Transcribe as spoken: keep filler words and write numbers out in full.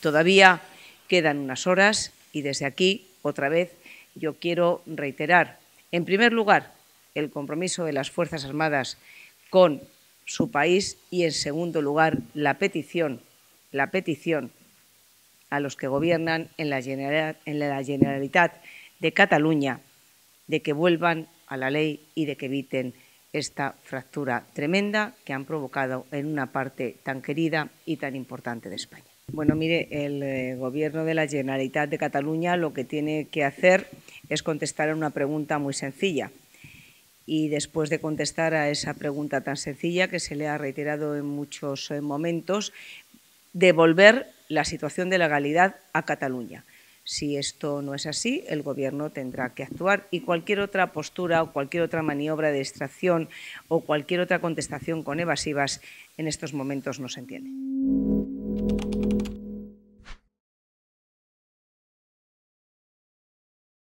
Todavía quedan unas horas y desde aquí, otra vez, yo quiero reiterar, en primer lugar, el compromiso de las Fuerzas Armadas con su país y, en segundo lugar, la petición, la petición a los que gobiernan en la Generalitat de Cataluña de que vuelvan a la ley y de que eviten esta fractura tremenda que han provocado en una parte tan querida y tan importante de España. Bueno, mire, el Gobierno de la Generalitat de Cataluña lo que tiene que hacer es contestar a una pregunta muy sencilla. Y después de contestar a esa pregunta tan sencilla que se le ha reiterado en muchos momentos, devolver la situación de legalidad a Cataluña. Si esto no es así, el Gobierno tendrá que actuar y cualquier otra postura o cualquier otra maniobra de distracción o cualquier otra contestación con evasivas en estos momentos no se entiende.